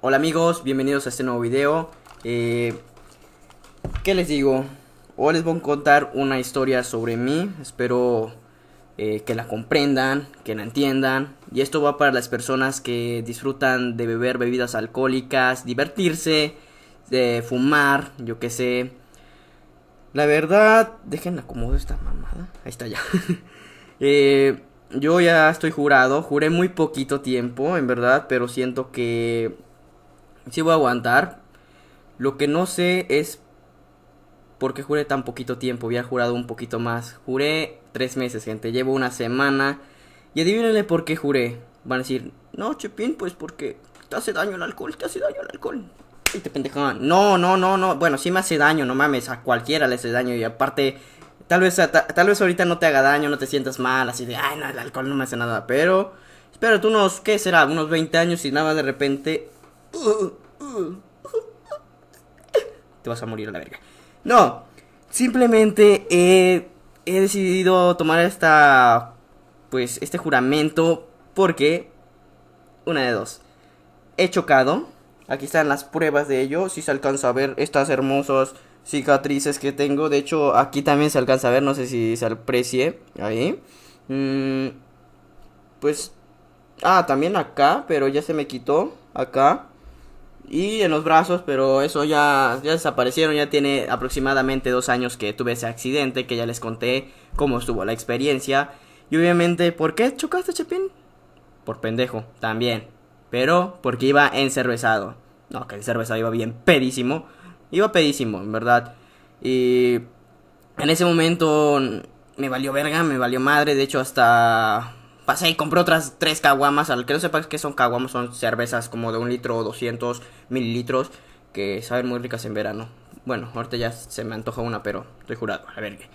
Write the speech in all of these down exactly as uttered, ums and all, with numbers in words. Hola amigos, bienvenidos a este nuevo video. eh, ¿Qué les digo? Hoy les voy a contar una historia sobre mí. Espero eh, que la comprendan, que la entiendan. Y esto va para las personas que disfrutan de beber bebidas alcohólicas, divertirse, de fumar, yo qué sé. La verdad, déjenme acomodar esta mamada. Ahí está ya. eh, yo ya estoy jurado. Juré muy poquito tiempo, en verdad, pero siento que sí voy a aguantar. Lo que no sé es por qué juré tan poquito tiempo. Había jurado un poquito más. Juré tres meses, gente. Llevo una semana. Y adivínenle por qué juré. Van a decir, no, Chepín, pues porque te hace daño el alcohol, te hace daño el alcohol. Y te pendejaban. No, no, no, no. Bueno, sí me hace daño, no mames. A cualquiera le hace daño. Y aparte, tal vez, ta, tal vez ahorita no te haga daño, no te sientas mal, así de, ay, no, el alcohol no me hace nada. Pero, espérate unos, ¿qué será? Unos veinte años y nada, de repente te vas a morir a la verga. No, simplemente eh, he decidido tomar esta, pues, este juramento porque, una de dos, he chocado. Aquí están las pruebas de ello. Si se alcanza a ver estas hermosas cicatrices que tengo. De hecho, aquí también se alcanza a ver. No sé si se aprecie. Ahí. Mm, pues. Ah, también acá. Pero ya se me quitó. Acá. Y en los brazos. Pero eso ya, ya desaparecieron. Ya tiene aproximadamente dos años que tuve ese accidente. Que ya les conté cómo estuvo la experiencia. Y obviamente, ¿por qué chocaste, Chepín? Por pendejo. También. Pero porque iba encervezado. No, que encervezado, iba bien pedísimo. Iba pedísimo, en verdad. Y en ese momento me valió verga, me valió madre. De hecho, hasta pasé y compré otras tres caguamas. Al que no sepas qué son caguamas, son cervezas como de un litro o doscientos mililitros. Que saben muy ricas en verano. Bueno, ahorita ya se me antoja una, pero estoy jurado. A ver qué.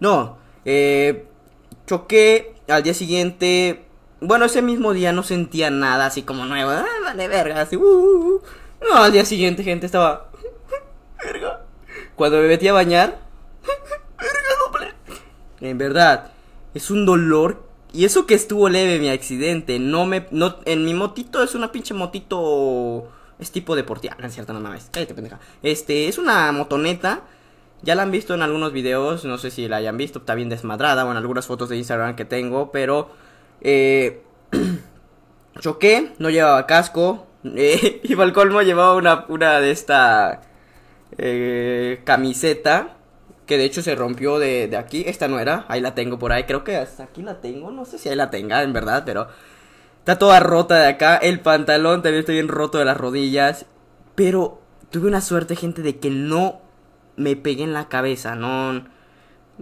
No, eh, choqué al día siguiente. Bueno, ese mismo día no sentía nada así como nuevo. Ah, vale, verga, así. Uh, uh, uh. No, al día siguiente, gente, estaba. Verga. Cuando me metí a bañar. Verga, doble. En verdad, es un dolor. Y eso que estuvo leve mi accidente. No me. No, en mi motito es una pinche motito. Es tipo deportiva. No es cierto, no mames. Cállate, pendeja. Este, es una motoneta. Ya la han visto en algunos videos. No sé si la hayan visto. Está bien desmadrada. O en algunas fotos de Instagram que tengo. Pero. Eh, choqué, no llevaba casco, eh, y para el colmo llevaba una, una de esta eh, camiseta que de hecho se rompió de, de aquí. Esta no era, ahí la tengo por ahí, creo que hasta aquí la tengo, no sé si ahí la tenga en verdad, pero está toda rota de acá. El pantalón también está bien roto de las rodillas, pero tuve una suerte, gente, de que no me pegué en la cabeza, no...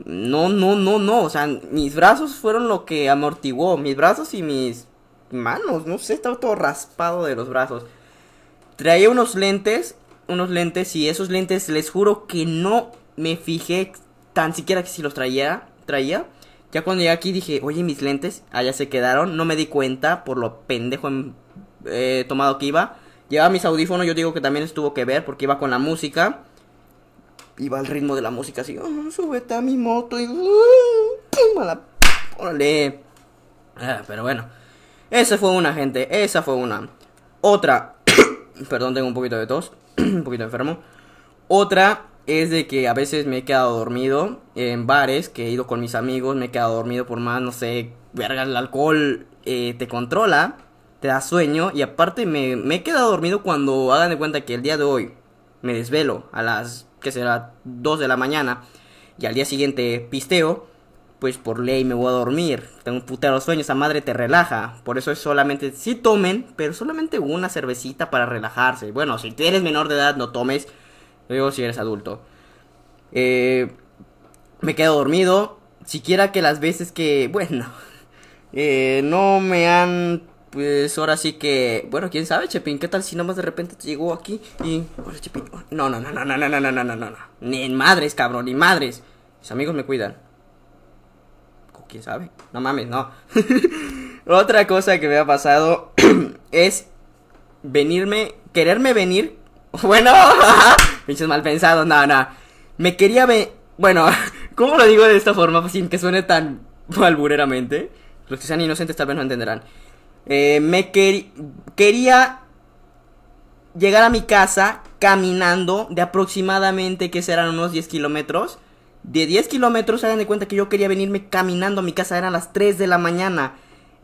No, no, no, no, o sea, mis brazos fueron lo que amortiguó, mis brazos y mis manos, no sé, estaba todo raspado de los brazos. Traía unos lentes, unos lentes y esos lentes les juro que no me fijé tan siquiera que si los traía, traía. Ya cuando llegué aquí dije, oye, mis lentes, allá se quedaron, no me di cuenta por lo pendejo en, eh, tomado que iba. Llevaba mis audífonos, yo digo que también les tuvo que ver porque iba con la música. Iba al ritmo de la música así, oh, súbete a mi moto y... ¡Órale! Ah, pero bueno, esa fue una, gente, esa fue una. Otra, perdón, tengo un poquito de tos, un poquito enfermo. Otra es de que a veces me he quedado dormido en bares que he ido con mis amigos. Me he quedado dormido por más, no sé, verga, el alcohol eh, te controla, te da sueño. Y aparte me, me he quedado dormido cuando hagan de cuenta que el día de hoy me desvelo a las... que será dos de la mañana, y al día siguiente pisteo, pues por ley me voy a dormir, tengo un putero sueño, esa madre te relaja, por eso es solamente, sí tomen, pero solamente una cervecita para relajarse, bueno, si eres menor de edad no tomes, digo si eres adulto. Eh, me quedo dormido, siquiera que las veces que, bueno, eh, no me han... Pues ahora sí que... Bueno, quién sabe, Chepín. ¿Qué tal si nomás de repente te llegó aquí y... Hola, Chepín. No, no, no, no, no, no, no, no, no, no, no. Ni madres, cabrón, ni madres. Mis amigos me cuidan. ¿Quién sabe? No mames, no. Otra cosa que me ha pasado es... Venirme... Quererme venir... Bueno... Pinches mal pensados, no, no. Me quería ver... Bueno, ¿cómo lo digo de esta forma sin que suene tan albureramente? Los que sean inocentes tal vez no entenderán. Eh, me quer quería llegar a mi casa caminando de aproximadamente, que serán unos diez kilómetros. De diez kilómetros, hagan de cuenta que yo quería venirme caminando a mi casa, eran las tres de la mañana.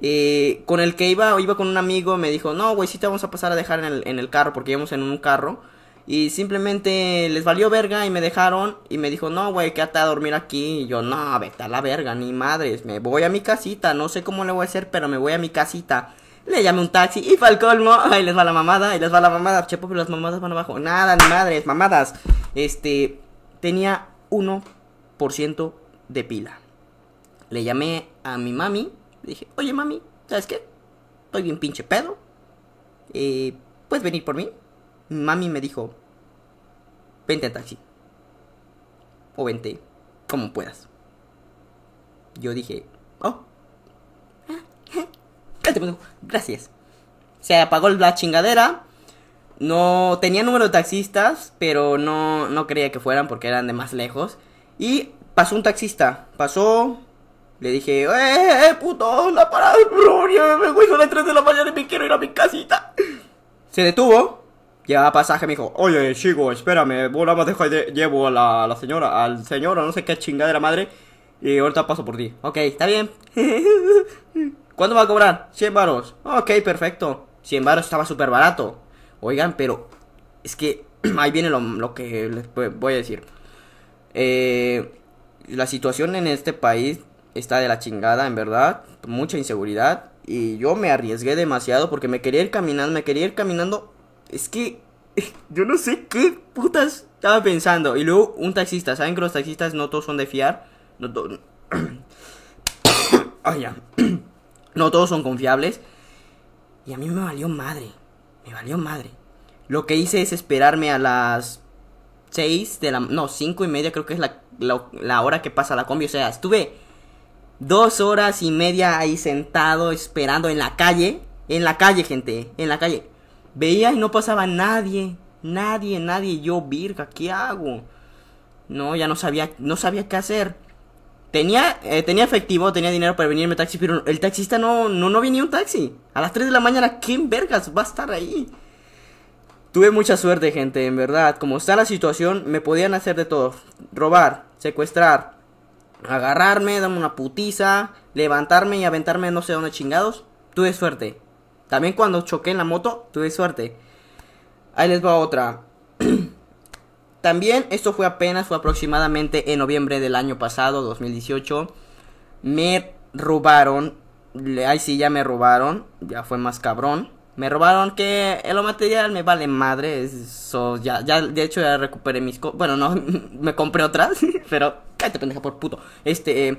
Eh, con el que iba, iba con un amigo, me dijo, no, güey, sí te vamos a pasar a dejar en el, en el carro, porque íbamos en un carro. Y simplemente les valió verga y me dejaron. Y me dijo, no, güey, quédate a dormir aquí. Y yo, no, vete a la verga, ni madres. Me voy a mi casita, no sé cómo le voy a hacer, pero me voy a mi casita. Le llamé un taxi y para el colmo, ahí les va la mamada, ahí les va la mamada. Chepo, pero las mamadas van abajo. Nada, ni madres, mamadas. Este, tenía uno por ciento de pila. Le llamé a mi mami. Le dije, oye, mami, ¿sabes qué? Estoy bien pinche pedo. Eh, ¿puedes venir por mí? Mi mami me dijo, vente en taxi. O vente, como puedas. Yo dije, oh. Gracias. Se apagó la chingadera. No tenía número de taxistas, pero no, no creía que fueran porque eran de más lejos. Y pasó un taxista. Pasó. Le dije, eh, eh, puto, la parada de gloria, me voy a las tres de la mañana y me quiero ir a mi casita. Se detuvo. Llevaba pasaje, me dijo, oye, chico, espérame, vos nada más dejo de, llevo a la, la señora, al señor, no sé qué chingadera madre, y ahorita paso por ti. Ok, está bien. ¿Cuánto va a cobrar? cien varos. Ok, perfecto. cien varos estaba súper barato. Oigan, pero es que ahí viene lo, lo que les voy a decir. Eh, la situación en este país está de la chingada, en verdad. Mucha inseguridad. Y yo me arriesgué demasiado porque me quería ir caminando, me quería ir caminando... Es que yo no sé qué putas estaba pensando. Y luego un taxista. ¿Saben que los taxistas no todos son de fiar? No, to... oh, ya. No todos son confiables. Y a mí me valió madre. Me valió madre. Lo que hice es esperarme a las seis de la... No, cinco y media creo que es la, la, la hora que pasa la combi. O sea, estuve dos horas y media ahí sentado esperando en la calle. En la calle, gente. En la calle. Veía y no pasaba nadie, nadie, nadie. Yo, virga, ¿qué hago? No, ya no sabía, no sabía qué hacer. Tenía, eh, tenía efectivo, tenía dinero para venirme taxi, pero el taxista no, no, no venía un taxi. A las tres de la mañana, ¿quién vergas va a estar ahí? Tuve mucha suerte, gente, en verdad. Como está la situación, me podían hacer de todo. Robar, secuestrar, agarrarme, darme una putiza, levantarme y aventarme no sé dónde chingados. Tuve suerte. También cuando choqué en la moto, tuve suerte. Ahí les va otra. También, esto fue apenas, fue aproximadamente en noviembre del año pasado, dos mil dieciocho. Me robaron. Ahí sí, ya me robaron. Ya fue más cabrón. Me robaron que lo material me vale madre. Eso ya, ya, de hecho, ya recuperé mis cosas. Bueno, no, me compré otras. Pero, cállate, pendeja, por puto. Este, eh...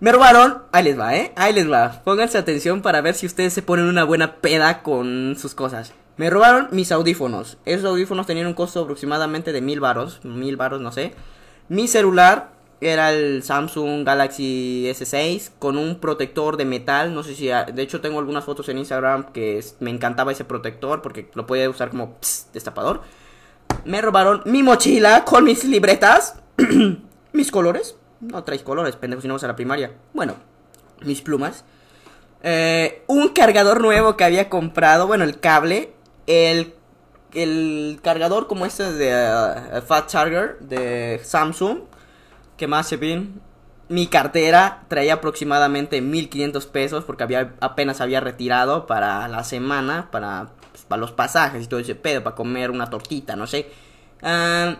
me robaron, ahí les va, eh, ahí les va. Pónganse atención para ver si ustedes se ponen una buena peda con sus cosas. Me robaron mis audífonos. Esos audífonos tenían un costo aproximadamente de mil varos, mil varos, no sé. Mi celular era el Samsung Galaxy S seis con un protector de metal. No sé si, de hecho tengo algunas fotos en Instagram que es, me encantaba ese protector porque lo podía usar como pss, destapador. Me robaron mi mochila con mis libretas, mis colores. No traes colores, pendejos, si no vas a la primaria. Bueno, mis plumas, eh, un cargador nuevo que había comprado. Bueno, el cable. El, el cargador como este de uh, Fast Charger de Samsung. ¿Qué más, Chepin? Mi cartera traía aproximadamente mil quinientos pesos porque había, apenas había retirado para la semana. Para, pues, para los pasajes y todo ese pedo. Para comer una tortita, no sé. uh,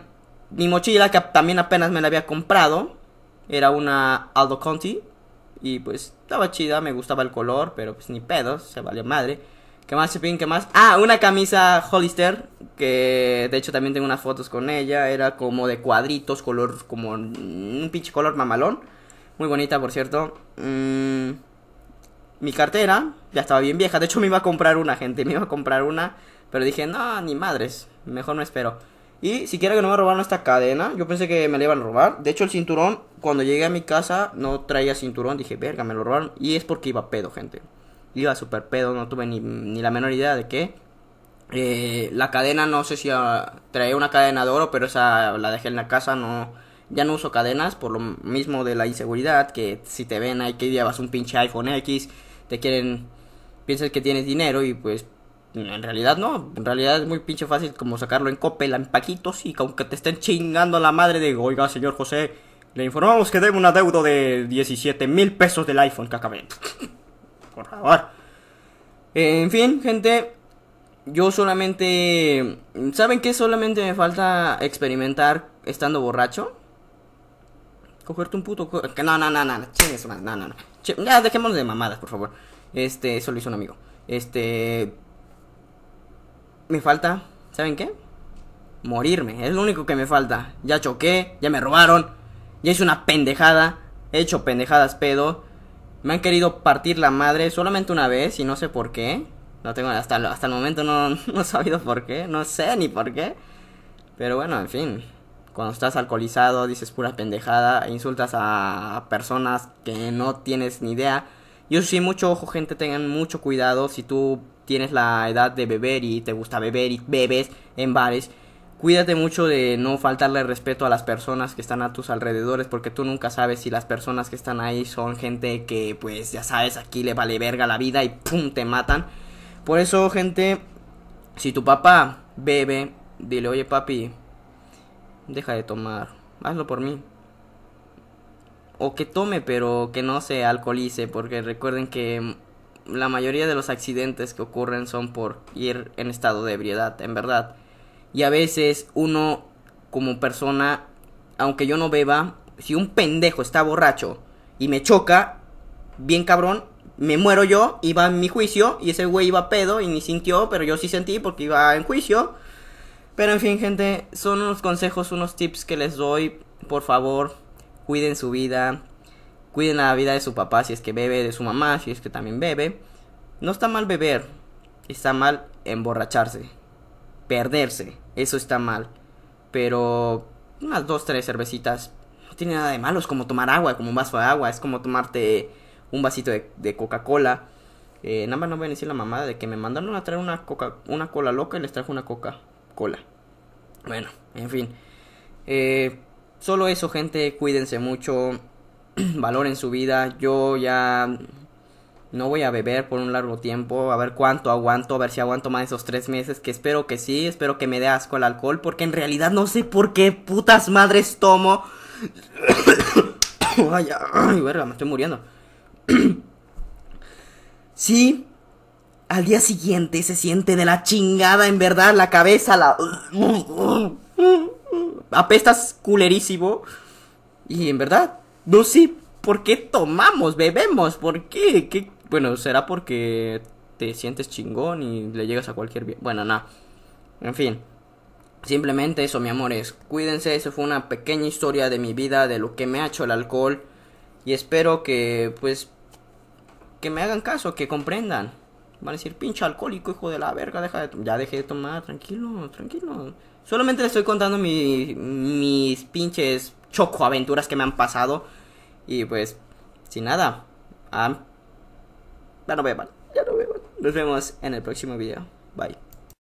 Mi mochila que también apenas me la había comprado. Era una Aldo Conti. Y pues estaba chida, me gustaba el color. Pero pues ni pedos, se valió madre. ¿Qué más, Chepin? ¿Qué más? Ah, una camisa Hollister. Que de hecho también tengo unas fotos con ella. Era como de cuadritos, color como un pinche color mamalón. Muy bonita, por cierto. mm, Mi cartera ya estaba bien vieja. De hecho me iba a comprar una, gente. Me iba a comprar una. Pero dije, no, ni madres. Mejor no espero. Y siquiera que no me robaron esta cadena. Yo pensé que me la iban a robar. De hecho el cinturón, cuando llegué a mi casa no traía cinturón. Dije, verga, me lo robaron. Y es porque iba pedo, gente. Iba súper pedo. No tuve ni, ni la menor idea de qué. eh, La cadena, no sé si a, traía una cadena de oro, pero esa la dejé en la casa. No, ya no uso cadenas por lo mismo de la inseguridad. Que si te ven ahí que llevas un pinche iPhone X, te quieren, piensas que tienes dinero y pues en realidad no, en realidad es muy pinche fácil como sacarlo en Coppel, en paquitos, y aunque te estén chingando a la madre de, oiga, señor José, le informamos que debe un adeudo de diecisiete mil pesos del iPhone que acabé. Por favor. En fin, gente, yo solamente... ¿Saben qué? Solamente me falta experimentar estando borracho. Cogerte un puto... Co no, no, no, no, no, chingues, no, no, no. Ch ya, dejémonos de mamadas, por favor. Este, eso lo hizo un amigo. Este... Me falta... ¿Saben qué? Morirme, es lo único que me falta. Ya choqué, ya me robaron, ya hice una pendejada, he hecho pendejadas pedo. Me han querido partir la madre solamente una vez y no sé por qué. No tengo, hasta, hasta el momento no, no he sabido por qué, no sé ni por qué. Pero bueno, en fin. Cuando estás alcoholizado, dices pura pendejada, insultas a personas que no tienes ni idea. Yo sí, mucho ojo, gente, tengan mucho cuidado. Si tú tienes la edad de beber y te gusta beber y bebes en bares, cuídate mucho de no faltarle respeto a las personas que están a tus alrededores, porque tú nunca sabes si las personas que están ahí son gente que, pues, ya sabes, aquí le vale verga la vida y pum, te matan. Por eso, gente, si tu papá bebe, dile, oye, papi, deja de tomar, hazlo por mí. O que tome, pero que no se alcoholice, porque recuerden que la mayoría de los accidentes que ocurren son por ir en estado de ebriedad, en verdad. Y a veces uno como persona, aunque yo no beba, si un pendejo está borracho y me choca, bien cabrón, me muero yo, iba en mi juicio, y ese güey iba pedo y ni sintió, pero yo sí sentí porque iba en juicio. Pero en fin, gente, son unos consejos, unos tips que les doy. Por favor, cuiden su vida, cuiden la vida de su papá si es que bebe, de su mamá si es que también bebe. No está mal beber, está mal emborracharse, perderse. Eso está mal. Pero unas dos, tres cervecitas no tiene nada de malo. Es como tomar agua, como un vaso de agua. Es como tomarte un vasito de, de Coca-Cola. eh, Nada más no voy a decir la mamada de que me mandaron a traer una coca una cola loca y les trajo una Coca-Cola. Bueno, en fin. eh, Solo eso, gente. Cuídense mucho. Valoren su vida. Yo ya... no voy a beber por un largo tiempo, a ver cuánto aguanto, a ver si aguanto más de esos tres meses, que espero que sí, espero que me dé asco el alcohol, porque en realidad no sé por qué putas madres tomo. Ay, ay, verga, me estoy muriendo. Sí, al día siguiente se siente de la chingada, en verdad, la cabeza, la... apestas culerísimo, y en verdad, no sé por qué tomamos, bebemos, por qué, ¿qué? Bueno, será porque te sientes chingón y le llegas a cualquier... Bueno, nada. En fin. Simplemente eso, mi amores. Cuídense, eso fue una pequeña historia de mi vida, de lo que me ha hecho el alcohol. Y espero que, pues, que me hagan caso, que comprendan. Van a decir, pinche alcohólico, hijo de la verga, deja de... Ya dejé de tomar, tranquilo, tranquilo. Solamente les estoy contando mi, mis pinches chocoaventuras que me han pasado. Y pues, sin nada. Ah, ya no beban, ya no beban. Nos vemos en el próximo video. Bye.